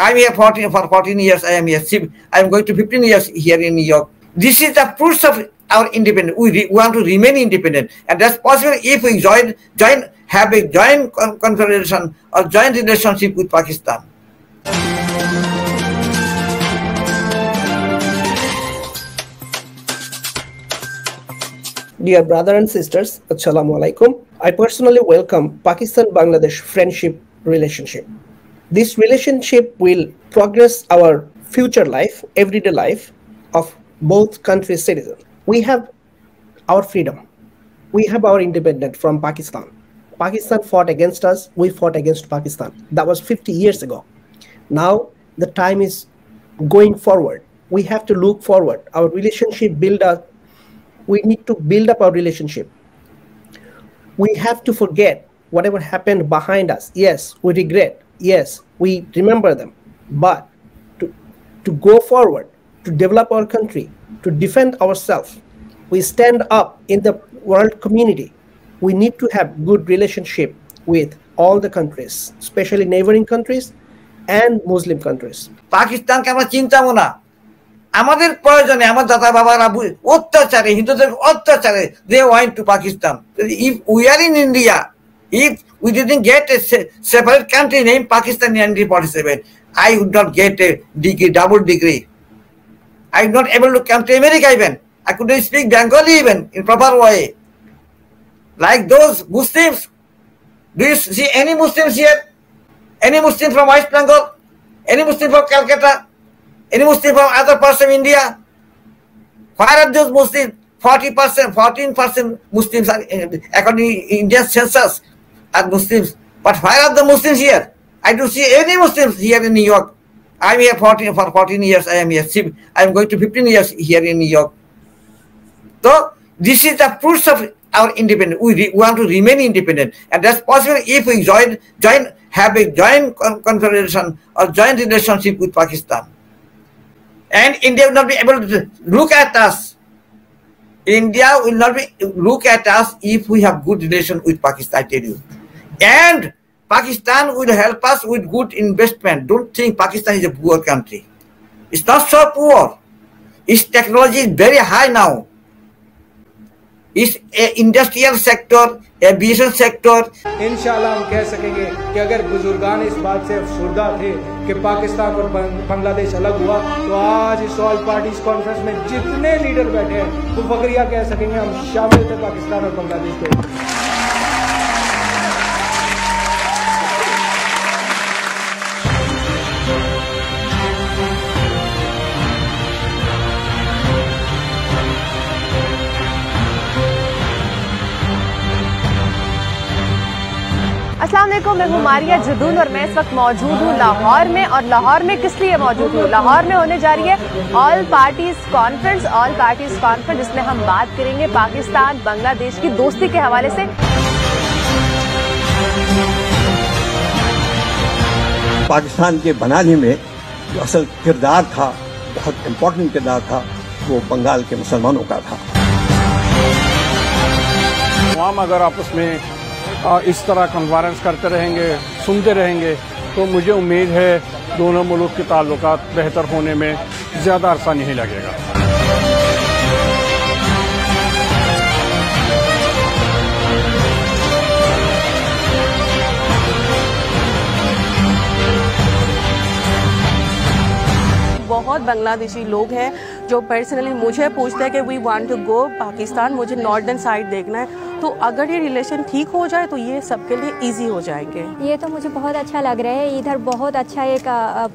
I'm here for 14 years. I am here. I'm going to 15 years here in New York. This is the fruits of our independence. We want to remain independent, and that's possible if we have a joint confederation or joint relationship with Pakistan. Dear brother and sisters, Assalamu alaikum. I personally welcome Pakistan-Bangladesh friendship relationship. This relationship will progress our future life, everyday life of both countries' citizens. We have our freedom. We have our independence from Pakistan. Pakistan fought against us. We fought against Pakistan. That was 50 years ago. Now the time is going forward. We have to look forward. Our relationship build up. We need to build up our relationship. We have to forget whatever happened behind us. Yes, we regret. Yes, we remember them. But to go forward, to develop our country, to defend ourselves, we stand up in the world community. We need to have good relationship with all the countries, especially neighboring countries and Muslim countries. Pakistan ke amra chinta mona. আমাদের প্রয়োজনে আমার দাদা বাবারা অত্যাচারে হিন্দুদের অত্যাচারে they went to Pakistan. If we are in India, if we didn't get a separate country named Pakistan in 1947, I would not get a degree, double degree. I am not able to come to America even. I couldn't speak Bengali even in proper way. Like those Muslims, do you see any Muslims here? Any Muslim from West Bengal? Any Muslim from Calcutta? Any Muslim from other parts of India? Where are those Muslims? 40%, 14% Muslims are, according to Indian census, are Muslims. But where are the Muslims here? I don't see any Muslims here in New York. I'm here for 14 years. I am here. I'm going to 15 years here in New York. So this is the fruits of our independence. We want to remain independent, and that's possible if we have a joint confederation or joint relationship with Pakistan. And India will not be able to look at us. India will not be look at us if we have good relation with Pakistan, I tell you. And Pakistan will help us with good investment. Don't think Pakistan is a poor country. It's not so poor. Its technology is very high now. Its industrial sector, aviation sector. Inshallah, we can say that if बुजुर्गान इस बात से अफसुर्दा थे कि पाकिस्तान और बांग्लादेश अलग हुआ, तो आज इस ऑल पार्टीज कॉन्फ्रेंस में जितने लीडर बैठे हैं, वो फक्रिया कह सकेंगे हम शामिल थे पाकिस्तान और बांग्लादेश के. अस्सलामुअलैकुम, मैं हूँ मारिया जदून और मैं इस वक्त मौजूद हूँ लाहौर में. और लाहौर में किस लिए मौजूद हूँ? लाहौर में होने जा रही है ऑल पार्टीज़ कॉन्फ्रेंस, जिसमें हम बात करेंगे पाकिस्तान बांग्लादेश की दोस्ती के हवाले से. पाकिस्तान के बनाने में जो असल किरदार था, बहुत इम्पोर्टेंट किरदार था, वो बंगाल के मुसलमानों का था. हम अगर आपस में इस तरह कॉन्फ्रेंस करते रहेंगे, सुनते रहेंगे, तो मुझे उम्मीद है दोनों मुल्क के ताल्लुकात बेहतर होने में ज़्यादा अरसा नहीं लगेगा. बहुत बांग्लादेशी लोग हैं जो पर्सनली मुझे पूछते हैं कि we want to go Pakistan, मुझे नॉर्दर्न साइड देखना है. तो अगर ये रिलेशन ठीक हो जाए तो ये सबके लिए इजी हो जाएंगे. ये तो मुझे बहुत अच्छा लग रहा है. इधर बहुत अच्छा एक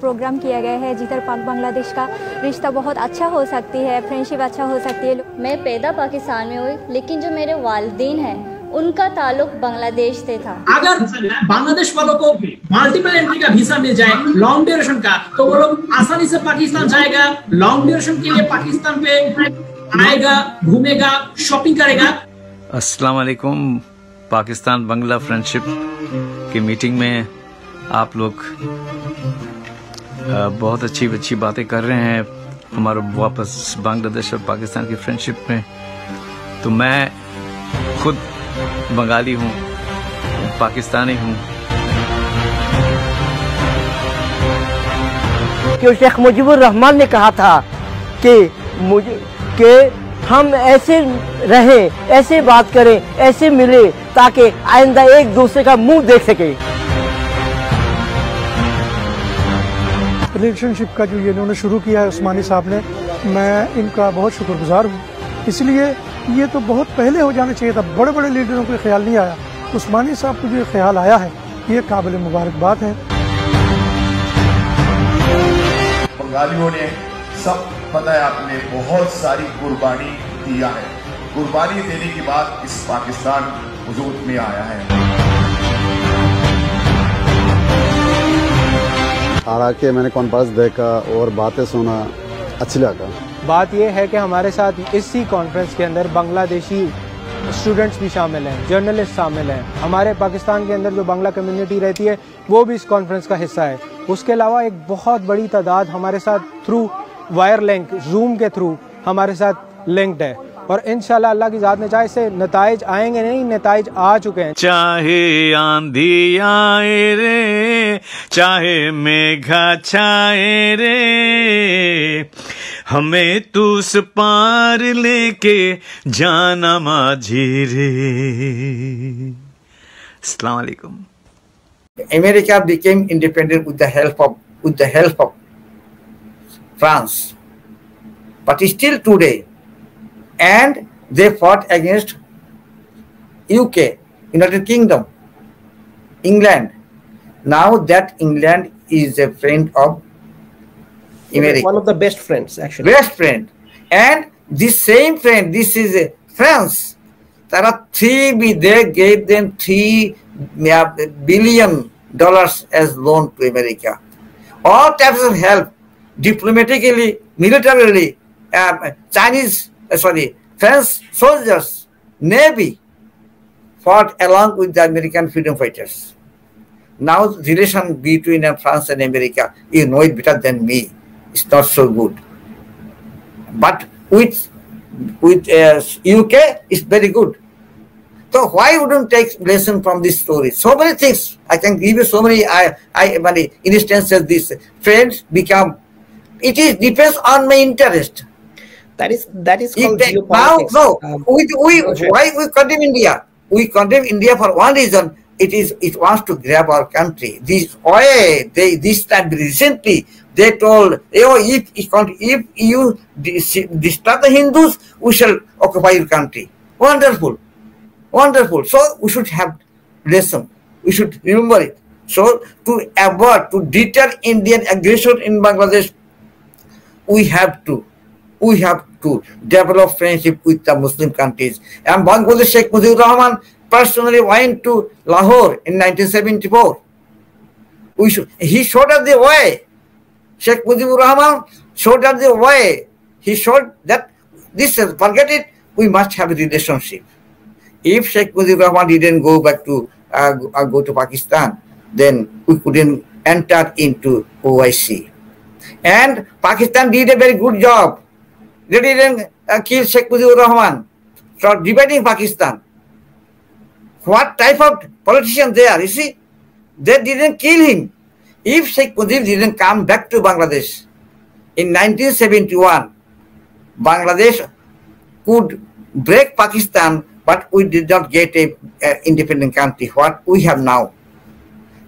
प्रोग्राम किया गया है जिधर पाक बांग्लादेश का रिश्ता बहुत अच्छा हो सकती है, फ्रेंडशिप अच्छा हो सकती है. मैं पैदा पाकिस्तान में हुई, लेकिन जो मेरे वालिदैन हैं उनका ताल्लुक बांग्लादेश से था. अगर बांग्लादेश वालों को मल्टीपल एंट्री का वीजा मिल जाए लॉन्ग ड्यूरेशन का, तो वो लोग आसानी से पाकिस्तान जाएगा, लॉन्ग ड्यूरेशन के लिए पाकिस्तान पे आएगा, घूमेगा, शॉपिंग करेगा. अस्सलाम वालेकुम. पाकिस्तान बांग्ला फ्रेंडशिप की मीटिंग में आप लोग बहुत अच्छी बातें कर रहे हैं हमारे वापस बांग्लादेश और पाकिस्तान की फ्रेंडशिप में. तो मैं खुद बंगाली हूँ, पाकिस्तानी हूँ. कि शेख मुजीबुर रहमान ने कहा था कि हम ऐसे रहें, ऐसे बात करें, ऐसे मिले ताकि आइंदा एक दूसरे का मुंह देख सके। रिलेशनशिप का जो ये इन्होंने शुरू किया है उस्मानी साहब ने, मैं इनका बहुत शुक्रगुजार हूँ। इसलिए ये तो बहुत पहले हो जाना चाहिए था, बड़े बड़े लीडरों को ख्याल नहीं आया, उस्मानी साहब को जो ख्याल आया है ये काबिल मुबारकबाद है। बंगालियों ने सब पता है आपने बहुत सारी कुर्बानी दिया है, कुर्बानी देने के बाद इस पाकिस्तान वजूद में आया है। हालांकि मैंने कॉन्फ्रेंस देखा और बातें सुना, अच्छी लगा। बात यह है कि हमारे साथ इसी कॉन्फ्रेंस के अंदर बांग्लादेशी स्टूडेंट्स भी शामिल हैं, जर्नलिस्ट शामिल हैं, हमारे पाकिस्तान के अंदर जो बांग्ला कम्युनिटी रहती है वो भी इस कॉन्फ्रेंस का हिस्सा है। उसके अलावा एक बहुत बड़ी तादाद हमारे साथ थ्रू वायर लिंक, जूम के थ्रू हमारे साथ लिंक्ड है और इंशाल्लाह अल्लाह की जात ने चाहे से नताइज आएंगे, नहीं नताइज आ चुके हैं। चाहे आंधी आए रे, चाहे मेघा छाए रे, हमें तू उस पार लेके जाना माझी रे। अस्सलाम वालेकुम। America became independent with the help of France, but still today, and they fought against UK, United Kingdom, England. Now that England is a friend of America, one of the best friends actually. Best friend, and this same friend, this is France. There are they gave them $3 billion as loan to America. All types of help, diplomatically, militarily, French soldiers, navy fought along with the American freedom fighters. Now the relation between France and America, you know it better than me, it's not so good. But with UK, it's very good. So why wouldn't take lesson from this story? So many things I can give you. So many instances. This friends become. It is depends on my interest. That is called geopolitics. Now, no, why we condemn India? We condemn India for one reason. It wants to grab our country. This way, this time recently they told, oh, if you disturb the Hindus, we shall occupy your country. Wonderful. Wonderful. So we should have lesson. We should remember it. So to deter Indian aggression in Bangladesh, we have to develop friendship with the Muslim countries. And Bangladesh Sheikh Mujibur Rahman personally went to Lahore in 1974. He showed us the way. Sheikh Mujibur Rahman showed us the way. He showed that this is forget it. We must have a relationship. If Sheikh Mujibur Rahman didn't go back to go to Pakistan, then we couldn't enter into OIC. And Pakistan did a very good job. They didn't kill Sheikh Mujibur Rahman for dividing Pakistan. What type of politicians they are, you see? They didn't kill him. If Sheikh Mujibur didn't come back to Bangladesh in 1971, Bangladesh could break Pakistan, but we did not get an independent country, what we have now.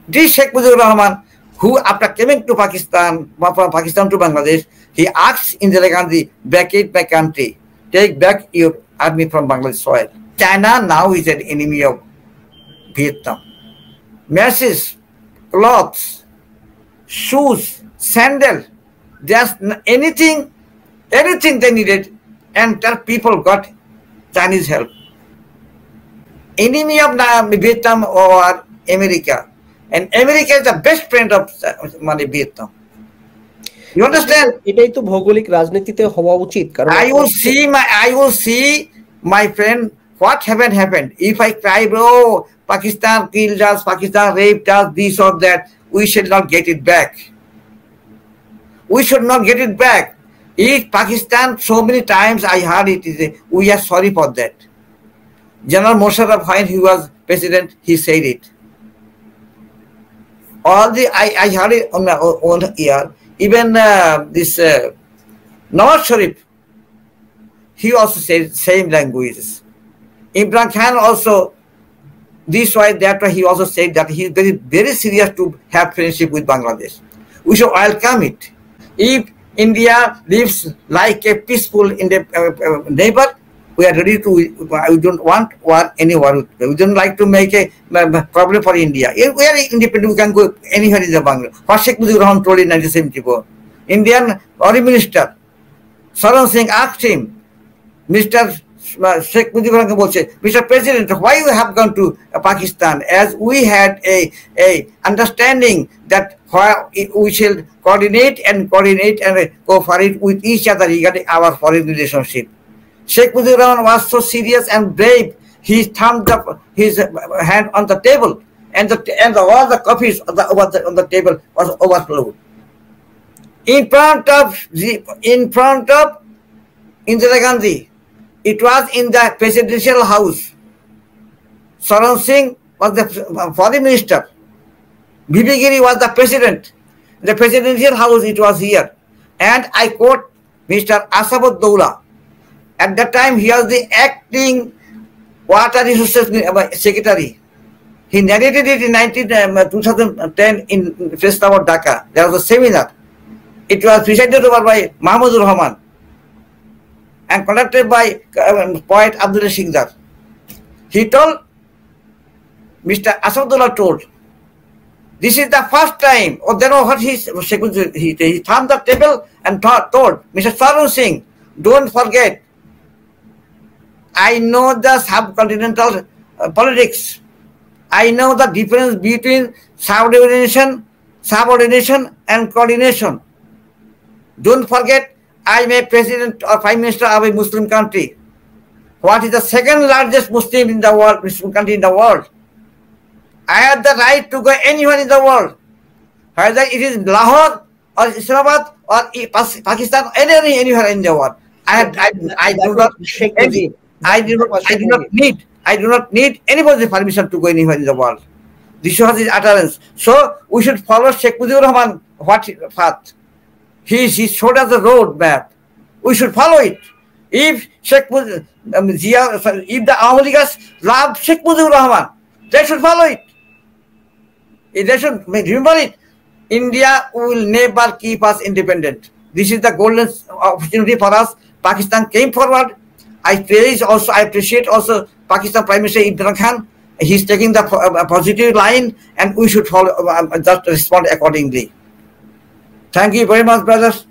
This Sheikh Mujibur Rahman, who after coming to Pakistan, from Pakistan to Bangladesh, he asked Indira Gandhi, vacate my country, take back your army from Bangladesh soil. China now is an enemy of Vietnam. Masses, clothes, shoes, sandals, just anything they needed, and their people got Chinese help. Enemy of Vietnam or America, and America is the best friend of Vietnam. You understand? I will see my friend what happened. If I cry, bro, Pakistan killed us, Pakistan raped us, this or that, we should not get it back. We should not get it back. If Pakistan, so many times I heard it is we are sorry for that. General Musharraf, when he was president, he said it. I heard it on my own ear. Even this Nawaz Sharif, he also said same languages. Imran Khan also, this why, that why he also said that he is very, very serious to have friendship with Bangladesh. We should welcome it. If India lives like a peaceful neighbor, we are ready to, we don't want war anywhere. We don't like to make a problem for India. If we are independent, we can go anywhere in the Bangladesh. What Sheikh Mujibur Rahman told in 1974, Indian Foreign Minister Saran Singh asked him, Mr. Sheikh Mujibur Rahman said, Mr. President, why you have gone to Pakistan? As we had a understanding that we shall coordinate and cooperate with each other regarding our foreign relationship. Sheikh Mujibur Rahman was so serious and brave. He thumbed up his hand on the table, and all the coffees on the table was overflowed. In front of Indira Gandhi, it was in the presidential house. Saran Singh was the foreign minister. Bibi Giri was the president. The presidential house, it was here. And I quote Mr. Asavad Daula. At that time, he was the acting water resources secretary. He narrated it in 2010 in festival of Dhaka. There was a seminar. It was presided over by Mahmudul Rahman and conducted by poet Abdul Kalam Azad. He told, Mr. Asadullah told, this is the first time, or then what he thumbed the table and told, Mr. Saran Singh, don't forget, I know the subcontinental politics. I know the difference between subordination and coordination. Don't forget, I am a president or prime minister of a Muslim country. What is the second largest Muslim country in the world? I have the right to go anywhere in the world, whether it is Lahore or Islamabad or Pakistan, anywhere in the world. I do not need anybody's permission to go anywhere in the world. This was his utterance. So we should follow Sheikh Mujibur Rahman path. He showed us the road map. We should follow it. If if the Aholigas love Sheikh Mujibur Rahman, they should follow it. They should remember it. India will never keep us independent. This is the golden opportunity for us. Pakistan came forward. I appreciate also Pakistan Prime Minister Imran Khan. He's taking the positive line, and we should follow, just respond accordingly. Thank you very much, brothers,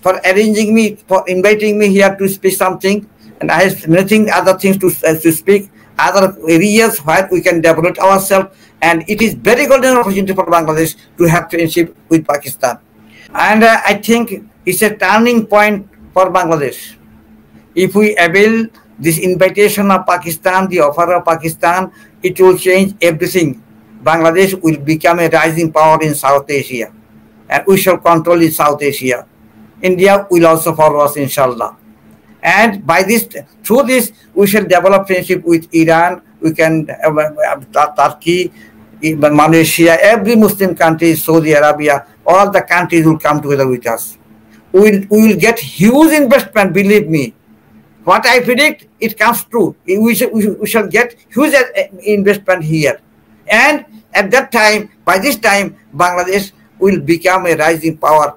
for arranging me, for inviting me here to speak something. And I have many other things to speak, other areas where we can develop ourselves. And it is very golden opportunity for Bangladesh to have friendship with Pakistan. And I think it's a turning point for Bangladesh. If we avail this invitation of Pakistan, the offer of Pakistan, it will change everything. Bangladesh will become a rising power in South Asia, and we shall control in South Asia. India will also follow us, inshallah. And by this, through this, we shall develop friendship with Iran. We can Turkey, Malaysia, every Muslim country, Saudi Arabia, all the countries will come together with us. We will get huge investment, believe me. What I predict, it comes true. We shall get huge investment here. And at that time, by this time, Bangladesh will become a rising power.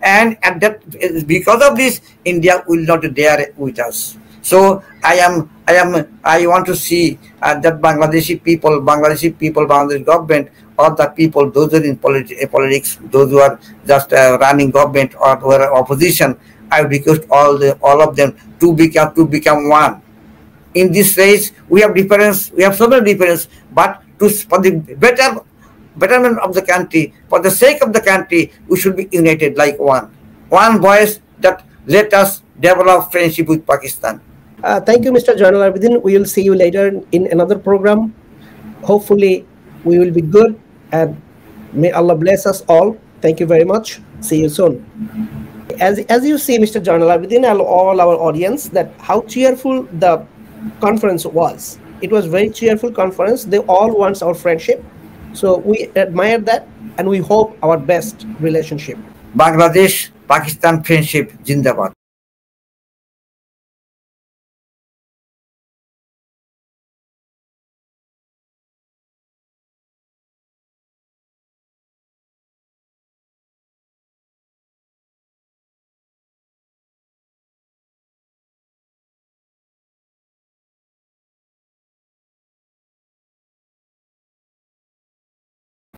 And at that, because of this, India will not dare with us. So I want to see that Bangladeshi people, Bangladesh government, or the people, those who are in politics, those who are just running government or who are opposition, I request all of them to become one. In this race, we have difference. We have so many differences, but for the betterment of the country, for the sake of the country, we should be united like one voice. That let us develop friendship with Pakistan. Thank you, Mr. Jainal Abidin. We will see you later in another program. Hopefully, we will be good, and may Allah bless us all. Thank you very much. See you soon. As you see, Mr. Jainal Abidin, and all our audience, that how cheerful the conference was. It was very cheerful conference. They all want our friendship. So we admire that, and we hope our best relationship. Bangladesh Pakistan friendship Jindabad.